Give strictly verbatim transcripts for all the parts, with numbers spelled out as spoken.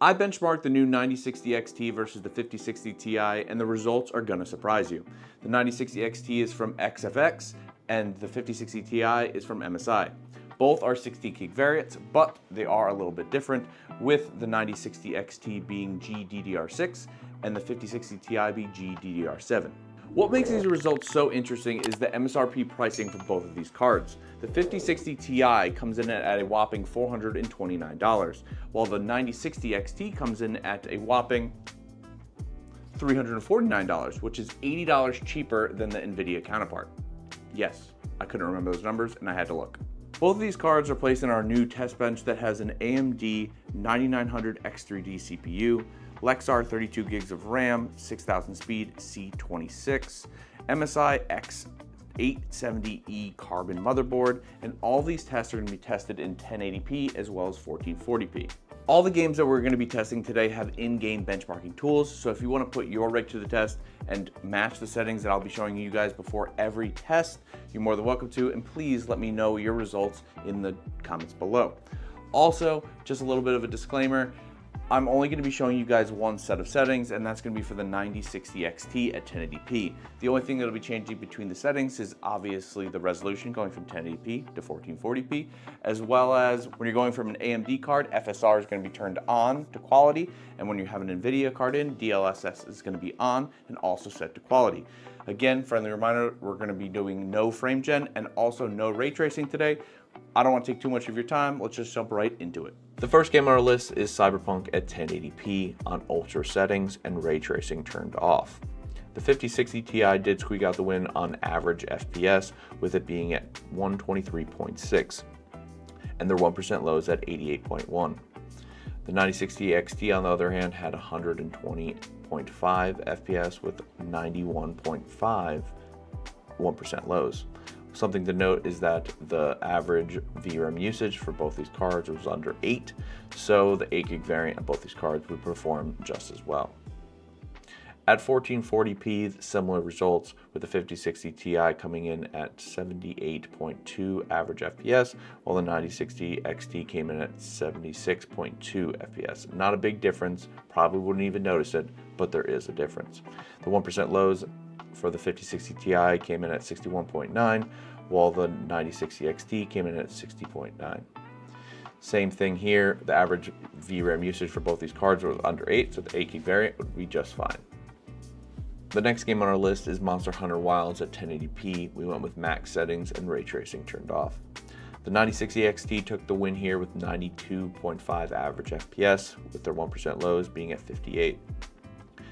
I benchmarked the new ninety sixty X T versus the fifty sixty T I, and the results are gonna surprise you. The ninety sixty X T is from X F X, and the fifty sixty T I is from M S I. Both are sixty gig variants, but they are a little bit different, with the ninety sixty X T being G D D R six and the fifty sixty T I being G D D R seven. What makes these results so interesting is the M S R P pricing for both of these cards. The fifty sixty T I comes in at a whopping four hundred twenty-nine dollars, while the ninety sixty X T comes in at a whopping three hundred forty-nine dollars, which is eighty dollars cheaper than the NVIDIA counterpart. Yes, I couldn't remember those numbers and I had to look. Both of these cards are placed in our new test bench that has an A M D ninety-nine hundred X three D C P U, Lexar thirty-two gigs of RAM, six thousand speed C twenty-six, M S I X eight seventy E carbon motherboard, and all these tests are going to be tested in ten eighty p as well as fourteen forty p. All the games that we're going to be testing today have in-game benchmarking tools, so if you want to put your rig to the test and match the settings that I'll be showing you guys before every test, you're more than welcome to, and please let me know your results in the comments below. Also, just a little bit of a disclaimer, I'm only gonna be showing you guys one set of settings, and that's gonna be for the ninety sixty X T at ten eighty p. The only thing that'll be changing between the settings is obviously the resolution going from ten eighty p to fourteen forty p, as well as when you're going from an A M D card, F S R is gonna be turned on to quality, and when you have an NVIDIA card in, D L S S is gonna be on and also set to quality. Again, friendly reminder, we're gonna be doing no frame gen and also no ray tracing today. I don't want to take too much of your time. Let's just jump right into it. The first game on our list is Cyberpunk at ten eighty p on ultra settings and ray tracing turned off. The fifty sixty T I did squeak out the win on average F P S, with it being at one twenty-three point six, and their one percent low is at eighty-eight point one. The ninety sixty X T, on the other hand, had one twenty point five F P S with ninety-one point five one percent lows. Something to note is that the average V RAM usage for both these cards was under eight, so the eight gig variant of both these cards would perform just as well. At fourteen forty p, similar results, with the fifty sixty T I coming in at seventy-eight point two average F P S, while the ninety sixty X T came in at seventy-six point two F P S. Not a big difference, probably wouldn't even notice it, but there is a difference. The one percent lows for the fifty sixty T I came in at sixty-one point nine, while the ninety sixty X T came in at sixty point nine. Same thing here, the average V RAM usage for both these cards was under eight, so the eight gig variant would be just fine. The next game on our list is Monster Hunter Wilds at ten eighty p. We went with max settings and ray tracing turned off. The ninety sixty X T took the win here with ninety-two point five average F P S, with their one percent lows being at fifty-eight.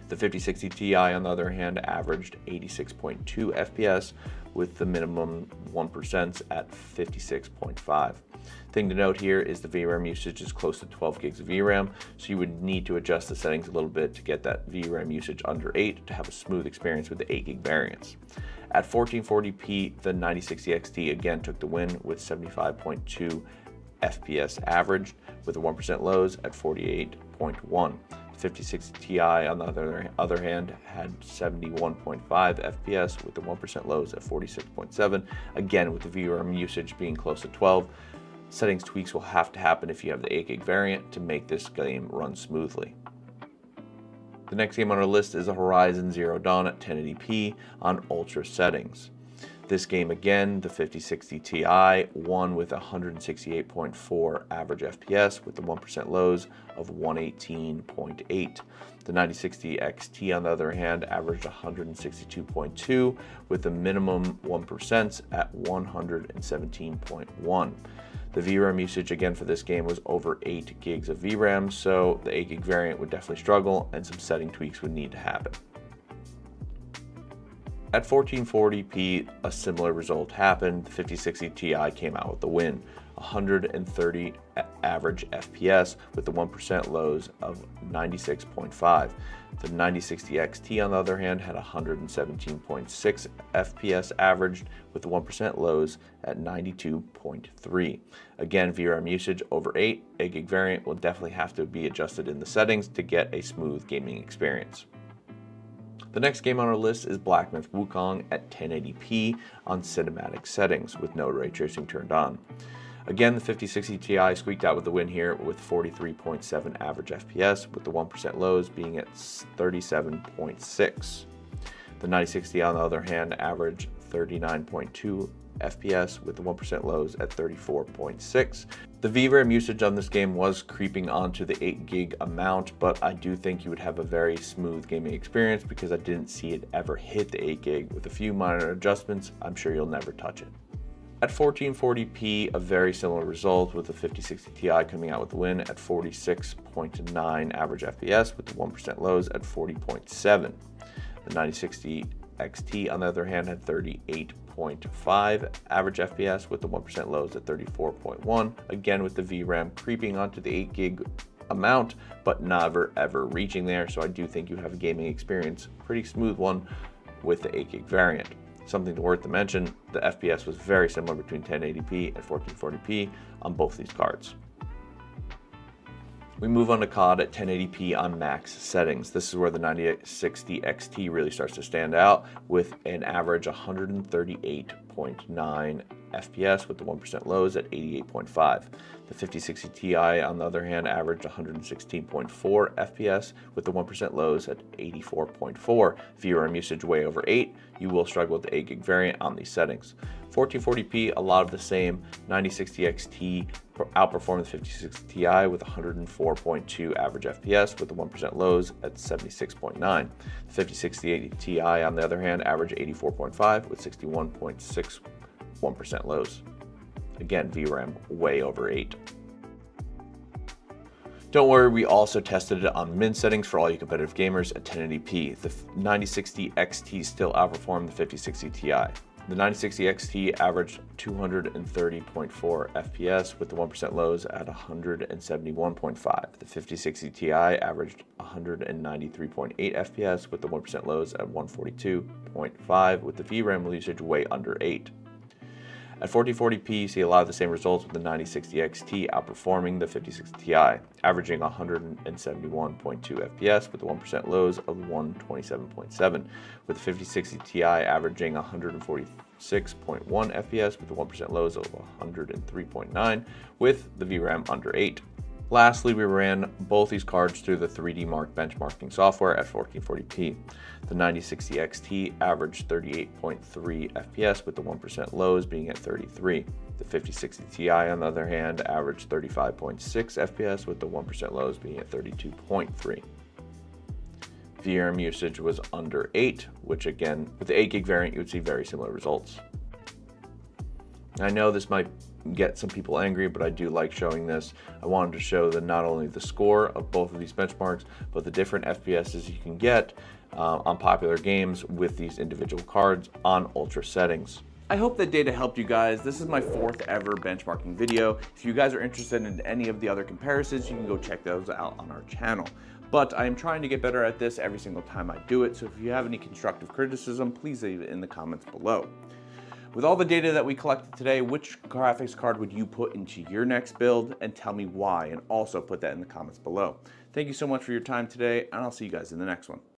The fifty sixty T I, on the other hand, averaged eighty-six point two F P S, with the minimum one percent at fifty-six point five. Thing to note here is the V RAM usage is close to twelve gigs of V RAM, so you would need to adjust the settings a little bit to get that V RAM usage under eight to have a smooth experience with the eight gig variants. At fourteen forty p, the ninety sixty X T again took the win with seventy-five point two F P S averaged, with the one percent lows at forty-eight point one. fifty sixty T I, on the other, other hand, had seventy-one point five F P S, with the one percent lows at forty-six point seven. Again, with the V RAM usage being close to twelve, settings tweaks will have to happen if you have the eight gig variant to make this game run smoothly. The next game on our list is a Horizon Zero Dawn at ten eighty p on ultra settings. This game, again, the fifty sixty T I won with one sixty-eight point four average F P S, with the one percent lows of one eighteen point eight. The ninety sixty X T, on the other hand, averaged one sixty-two point two, with the minimum one percent at one seventeen point one. The V RAM usage again for this game was over eight gigs of V RAM, so the eight gig variant would definitely struggle and some setting tweaks would need to happen. At fourteen forty p, a similar result happened. The fifty sixty T I came out with the win, one thirty average F P S, with the one percent lows of ninety-six point five. The ninety sixty X T, on the other hand, had one seventeen point six F P S averaged, with the one percent lows at ninety-two point three. Again, V RAM usage over eight, eight gig variant will definitely have to be adjusted in the settings to get a smooth gaming experience. The next game on our list is Black Myth: Wukong at ten eighty p on cinematic settings with no ray tracing turned on. Again, the fifty sixty T I squeaked out with the win here with forty-three point seven average F P S, with the one percent lows being at thirty-seven point six. The ninety sixty, on the other hand, averaged thirty-nine point two F P S with the one percent lows at thirty-four point six. The V RAM usage on this game was creeping onto the eight gig amount, but I do think you would have a very smooth gaming experience because I didn't see it ever hit the eight gig. With a few minor adjustments, I'm sure you'll never touch it. At fourteen forty p, a very similar result, with the fifty sixty T I coming out with the win at forty-six point nine average F P S with the one percent lows at forty point seven. The ninety sixty X T, on the other hand, had thirty-eight point five average F P S with the one percent lows at thirty-four point one, again with the V RAM creeping onto the eight gig amount but never ever reaching there, so I do think you have a gaming experience, pretty smooth one, with the eight gig variant. Something worth to mention, the F P S was very similar between ten eighty p and fourteen forty p on both these cards. We move on to C O D at ten eighty p on max settings. This is where the ninety sixty X T really starts to stand out, with an average one thirty-eight point nine F P S with the one percent lows at eighty-eight point five. The fifty sixty T I, on the other hand, averaged one sixteen point four F P S with the one percent lows at eighty-four point four. V RAM usage way over eight. You will struggle with the eight gig variant on these settings. fourteen forty p, a lot of the same. ninety sixty X T outperformed the fifty sixty T I with one oh four point two average F P S with the one percent lows at seventy-six point nine. The fifty sixty T I, on the other hand, averaged eighty-four point five with sixty-one point six one percent lows. Again, V RAM way over eight. Don't worry, we also tested it on min settings for all you competitive gamers at ten eighty p. The ninety sixty X T still outperformed the fifty sixty T I. The ninety sixty X T averaged two thirty point four F P S with the one percent lows at one seventy-one point five. The fifty sixty T I averaged one ninety-three point eight F P S with the one percent lows at one forty-two point five, with the V RAM usage way under eight. At fourteen forty p, you see a lot of the same results, with the ninety sixty X T outperforming the fifty sixty T I, averaging one seventy-one point two F P S with the one percent lows of one twenty-seven point seven, with the fifty sixty T I averaging one forty-six point one F P S with the one percent lows of one oh three point nine, with the V RAM under eight. Lastly, we ran both these cards through the three D mark benchmarking software at fourteen forty p. The ninety sixty X T averaged thirty-eight point three F P S with the one percent lows being at thirty-three. The fifty sixty T I, on the other hand, averaged thirty-five point six F P S with the one percent lows being at thirty-two point three. V RAM usage was under eight, which again, with the eight gig variant, you would see very similar results. I know this might get some people angry, but I do like showing this. I wanted to show that not only the score of both of these benchmarks, but the different F P S's you can get uh, on popular games with these individual cards on ultra settings. I hope that data helped you guys. This is my fourth ever benchmarking video. If you guys are interested in any of the other comparisons, you can go check those out on our channel. But I am trying to get better at this every single time I do it, so if you have any constructive criticism, please leave it in the comments below. With all the data that we collected today, which graphics card would you put into your next build, and tell me why, and also put that in the comments below. Thank you so much for your time today, and I'll see you guys in the next one.